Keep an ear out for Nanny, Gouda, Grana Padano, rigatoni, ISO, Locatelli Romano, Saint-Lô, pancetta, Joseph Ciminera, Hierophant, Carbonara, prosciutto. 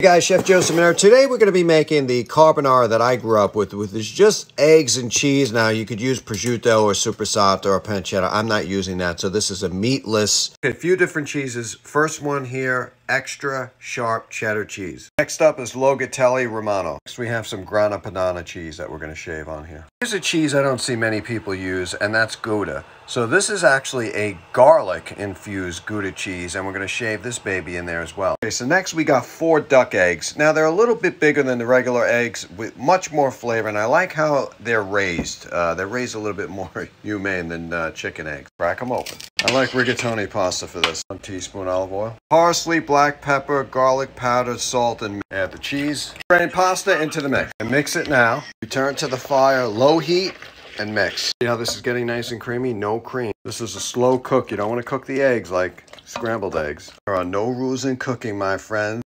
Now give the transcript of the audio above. Hey guys, Chef Joseph Ciminera. Today we're going to be making the carbonara that I grew up with, which is just eggs and cheese. Now you could use prosciutto or supersotto or pancetta. I'm not using that, so this is a meatless. A few different cheeses. First one here, extra sharp cheddar cheese. Next up is Locatelli Romano. Next we have some Grana Padano cheese that we're going to shave on here. Here's a cheese I don't see many people use, and that's Gouda. So this is actually a garlic-infused Gouda cheese, and we're going to shave this baby in there as well. Okay, so next we got 4 duck eggs. Now, they're a little bit bigger than the regular eggs with much more flavor, and I like how they're raised. They're raised a little bit more humane than chicken eggs. Crack them open. I like rigatoni pasta for this. 1 teaspoon olive oil. Parsley, black pepper, garlic powder, salt, and add the cheese. Strain pasta into the mix. And mix it now. Return to the fire, low heat, and mix. See how this is getting nice and creamy? No cream. This is a slow cook. You don't want to cook the eggs like scrambled eggs. There are no rules in cooking, my friends.